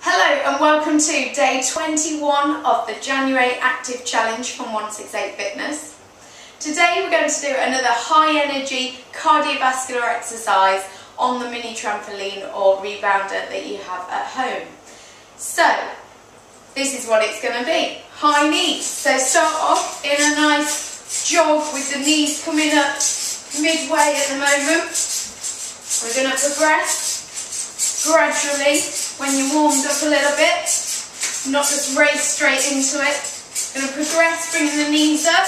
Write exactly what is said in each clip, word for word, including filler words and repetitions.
Hello and welcome to day twenty-one of the January Active Challenge from onesixeight Fitness. Today we're going to do another high energy cardiovascular exercise on the mini trampoline or rebounder that you have at home. So this is what it's going to be, high knees. So start off in a nice jog with the knees coming up midway at the moment. We're going to progress gradually when you're warmed up a little bit, not just race straight into it. We're going to progress, bringing the knees up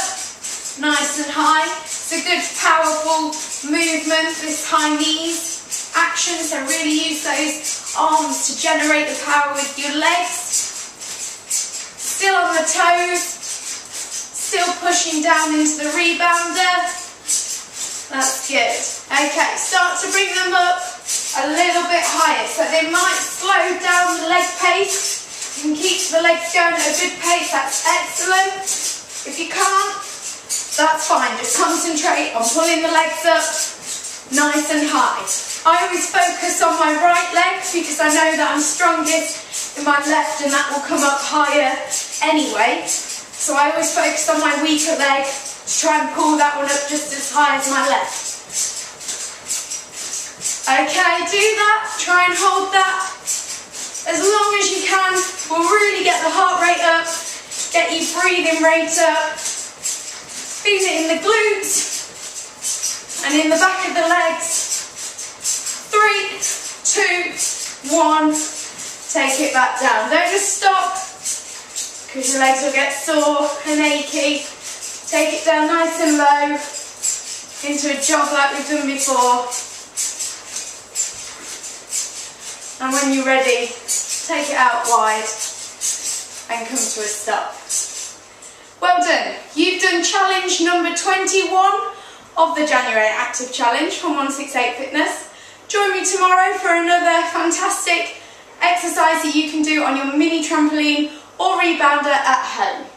nice and high. It's a good powerful movement, this high knees action, so really use those arms to generate the power with your legs. Still on the toes, still pushing down into the rebounder. That's good. Okay, start to bring them up a little bit higher. So they might slow down the leg pace. You can keep the legs going at a good pace. That's excellent. If you can't, that's fine. Just concentrate on pulling the legs up nice and high. I always focus on my right leg because I know that I'm strongest in my left and that will come up higher anyway. So I always focus on my weaker leg. Try and pull that one up just as high as my left. Okay, do that. Try and hold that as long as you can. We'll really get the heart rate up, get your breathing rate up. Feel it in the glutes and in the back of the legs. Three, two, one. Take it back down. Don't just stop because your legs will get sore and achy. Take it down nice and low, into a jog like we've done before. And when you're ready, take it out wide and come to a stop. Well done. You've done challenge number twenty-one of the January Active Challenge from onesixeight Fitness. Join me tomorrow for another fantastic exercise that you can do on your mini trampoline or rebounder at home.